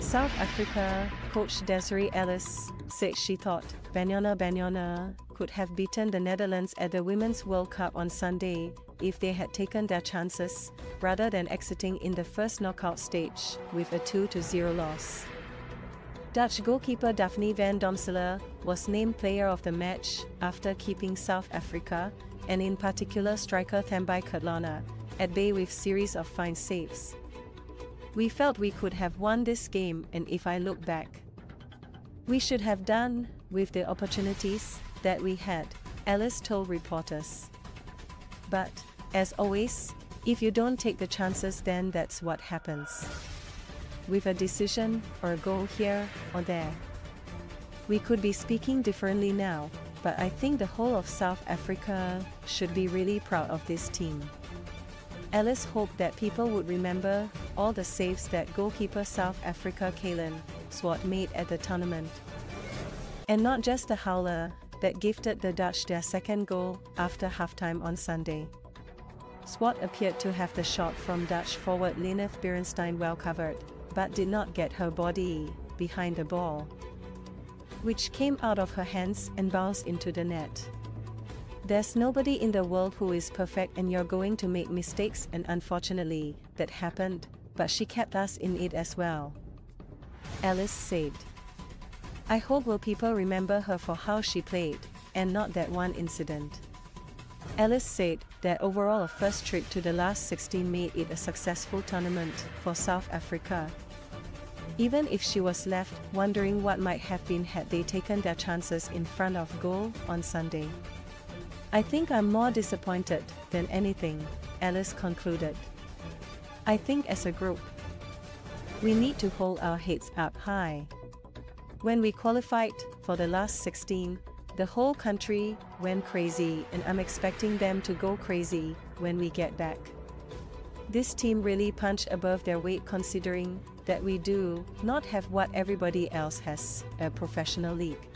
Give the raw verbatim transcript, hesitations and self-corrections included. South Africa coach Desiree Ellis said she thought Banyana Banyana could have beaten the Netherlands at the Women's World Cup on Sunday if they had taken their chances, rather than exiting in the first knockout stage with a two to zero loss. Dutch goalkeeper Daphne van Domselaar was named player of the match after keeping South Africa, and in particular striker Thembi Kotlana, at bay with series of fine saves. "We felt we could have won this game, and if I look back, we should have done with the opportunities that we had," Ellis told reporters. "But, as always, if you don't take the chances, then that's what happens. With a decision or a goal here or there. We could be speaking differently now, but I think the whole of South Africa should be really proud of this team." Ellis hoped that people would remember all the saves that goalkeeper South Africa Kalen Swart made at the tournament, and not just the howler that gifted the Dutch their second goal after halftime on Sunday. Swart appeared to have the shot from Dutch forward Lineth Bierenstein well covered, but did not get her body behind the ball, which came out of her hands and bounced into the net. "There's nobody in the world who is perfect, and you're going to make mistakes, and unfortunately, that happened, but she kept us in it as well," Ellis said. "I hope will people remember her for how she played, and not that one incident." Ellis said that overall a first trip to the last sixteen made it a successful tournament for South Africa, even if she was left wondering what might have been had they taken their chances in front of goal on Sunday. "I think I'm more disappointed than anything," Ellis concluded. "I think as a group, we need to hold our heads up high. When we qualified for the last sixteen, the whole country went crazy, and I'm expecting them to go crazy when we get back. This team really punched above their weight, considering that we do not have what everybody else has, a professional league."